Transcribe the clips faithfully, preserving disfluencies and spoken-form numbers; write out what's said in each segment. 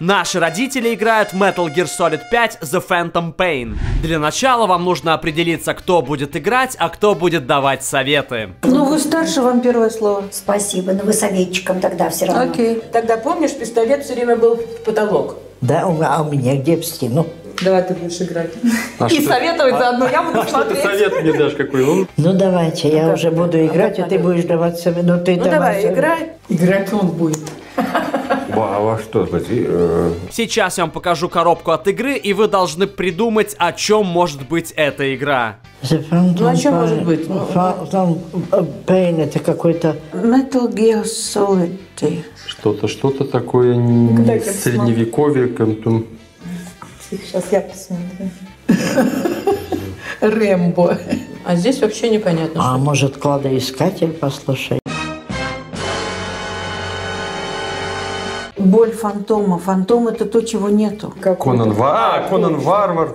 Наши родители играют Metal Gear Solid пять The Phantom Pain. Для начала вам нужно определиться, кто будет играть, а кто будет давать советы. Ну, вы старше, вам первое слово. Спасибо, но вы советчиком тогда все равно. Окей. Тогда помнишь, пистолет все время был в потолок? Да, а у меня где в стену? Давай ты будешь играть. А и что? Советовать а, заодно, я буду а смотреть. Что ты совет мне дашь какой? Он? Ну давайте, я ну, уже буду играть, а, а ты будешь давать совет. Ну, ты ну давай, давай, играй. Играть он будет. А во что? Сейчас я вам покажу коробку от игры, и вы должны придумать, о чем может быть эта игра. Ну о чем может быть? Pain это какой-то... Metal Gear Solid. Что-то, что-то такое средневековье. Сейчас я посмотрю. Рэмбо. А здесь вообще непонятно. А может, кладоискатель, послушай. Боль фантома. Фантом — это то, чего нету. Конан Варвар. Конан Варвар.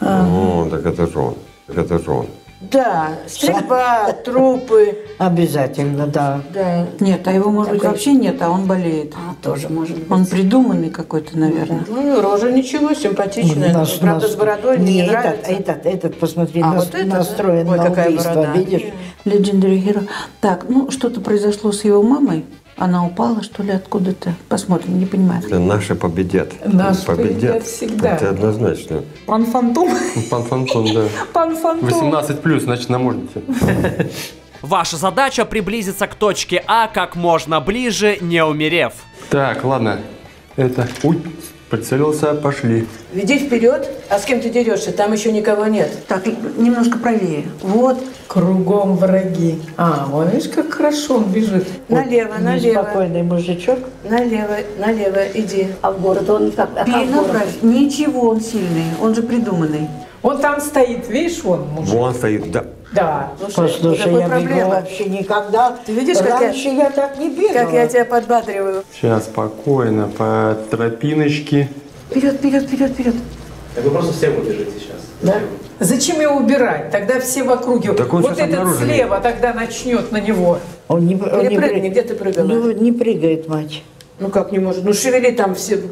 О, так это же он. Так это же он. Да, стрельба, трупы. Обязательно, да. да. Нет, а его, может Такой... быть, вообще нет, а он болеет. А, тоже может быть. Он придуманный какой-то, наверное. Ну, рожа ничего, симпатичная. Нас, Правда, нас... с бородой не Нет, этот, этот, этот, посмотри, а, нас, вот этот, настроен да? на Ой, убийство, борода. Видишь? Legendary Hero. Так, ну, что-то произошло с его мамой. Она упала, что ли, откуда-то? Посмотрим, не понимаю. Да, наши победят. Наши победят. победят всегда. Это однозначно. Пан-фантом? Пан-фантом, да. Пан-фантом. восемнадцать плюс, значит, на можете. Ваша задача приблизиться к точке А как можно ближе, не умерев. Так, ладно. Это... Ой, прицелился, пошли. Иди вперед. А с кем ты дерешься? Там еще никого нет. Так, немножко правее. Вот. Кругом враги. А, вон, видишь, как хорошо он бежит. Налево, вот, налево. Спокойный мужичок. Налево, налево, иди. А в город он как? А Ничего, он сильный. Он же придуманный. Он там стоит, видишь, он мужик. Вон стоит, да. Да. Слушай, Послушай, я бегу вообще никогда. Ты видишь, как Раньше я, я так не бегала. Как я тебя подбадриваю. Сейчас, спокойно, по тропиночке. Вперед, вперед, вперед, вперед. Так вы просто все выбежите сейчас. Да? Зачем его убирать? Тогда все в округе. Вот этот слева тогда начнет на него. Он не, он Или не прыгни, где ты прыгала? Ну, не прыгает, мать. Ну как не может? Ну шевели там все,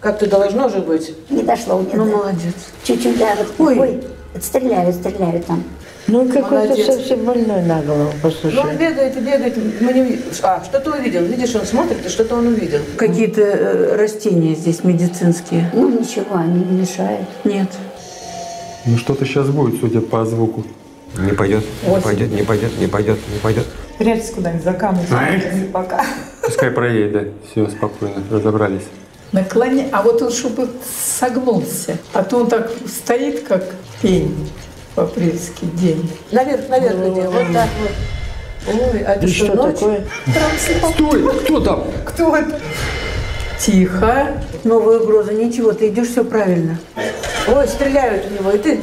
как-то должно же быть. Не дошло у меня. Ну да. молодец. Чуть-чуть, да, вот. Ой. Ой. Стреляли, стреляли там. Ну какой-то совсем больной на голову, послушай. Ну он бегает и бегает. Не... А, что-то увидел. Видишь, он смотрит, и что-то он увидел. Какие-то э, растения здесь медицинские. Ну ничего, они не мешают. Нет. Ну что-то сейчас будет, судя по звуку. Не пойдет, не пойдет, не пойдет, не пойдет, не пойдет. Прячься куда-нибудь за камушек, пока. Пускай проедет, да. Все, спокойно, разобрались. Наклони, а вот он чтобы согнулся, а то он так стоит, как пень в апрельский день. Наверх, наверх, ну, вот да. так вот. Ой, а это что, что такое? Стой, кто там? Кто это? Тихо. Новая угроза, ничего, ты идешь все правильно. Ой, стреляют у него, и ты,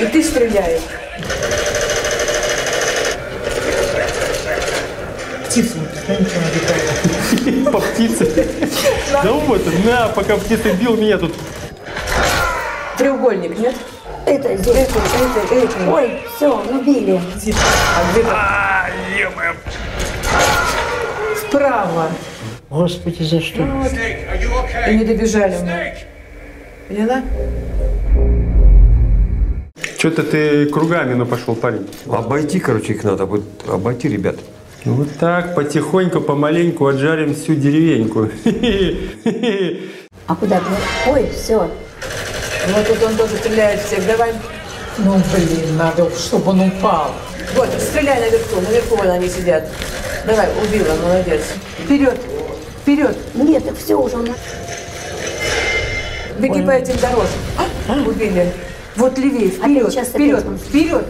и ты стреляешь. Птицу, да ничего не обитает. По птице. Да вот, на, пока птица бил меня тут. Треугольник, нет? Это здесь, это, это. Ой, все, убили. А, е-мое. Справа. Господи, за что? И не добежали мы. Поняла? Что-то ты кругами, ну, пошел, парень. Обойти, короче, их надо. Вот, обойти, ребят. Вот так, потихоньку, помаленьку отжарим всю деревеньку. А куда ты? Ой, все. Вот тут он тоже стреляет всех. Давай. Ну, блин, надо, чтобы он упал. Вот, стреляй наверху. Наверху вон они сидят. Давай, убила, молодец. Вперед, вперед. Нет, так все уже. Беги по этим дорожкам. А? Убили. Вот левее, вперед, вперед, вперед.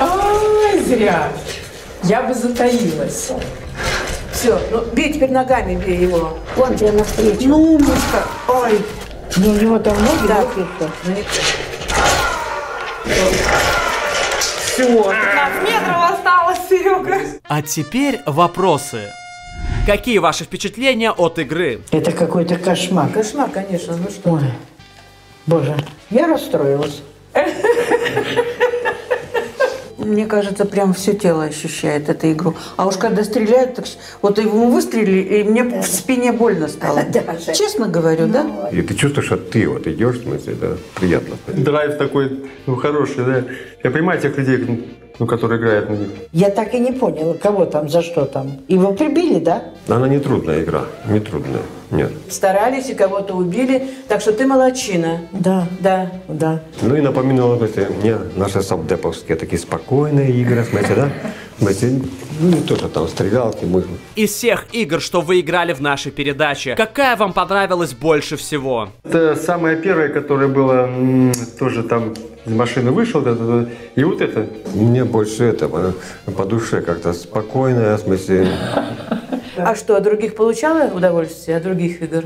Ай, зря. Я бы затаилась. Все, ну бей теперь ногами, бей его. Он тебе навстречу. Ну, умничка. Ой. Ну, у него там ноги, да? Все, пятнадцать метров осталось, Серега. А теперь вопросы. Какие ваши впечатления от игры? Это какой-то кошмар. Кошмар, конечно. Ну что? Ой. Боже, я расстроилась. мне кажется, прям все тело ощущает эту игру. А уж когда стреляют, так вот ему выстрелили, и мне да. в спине больно стало. Даже. Честно говорю, ну, да? Вот. И ты чувствуешь, что ты вот идешь, в смысле, да, приятно. Драйв такой, ну, хороший, да. Я понимаю тех людей, ну, которые играют на них. Я так и не поняла, кого там, за что там. Его прибили, да? Она не трудная игра, не трудная. Нет. Старались и кого-то убили, так что ты молодчина. Да, да, да. Ну и напоминала мне наши совдеповские такие спокойные игры, смотрите, да? Смотрите, ну не то, что там стрелялки. Мы... Из всех игр, что вы играли в нашей передаче, какая вам понравилась больше всего? Это самая первая, которая была, тоже там из машины вышел, и вот это. Мне больше это, по душе как-то спокойная, в смысле... А что, от других получала удовольствие, от других игр?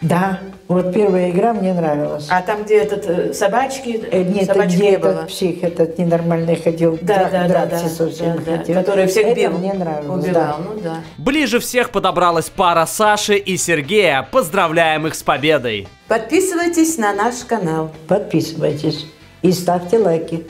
Да, вот первая игра мне нравилась. А там, где этот собачки, э, нет, собачки где не этот было. Псих, этот ненормальный ходил, да, драк, да, драться да, совсем да, хотел. Да, который всех бил. Это мне нравилось, убивал, да. Ну, да. Ближе всех подобралась пара Саши и Сергея. Поздравляем их с победой! Подписывайтесь на наш канал. Подписывайтесь и ставьте лайки.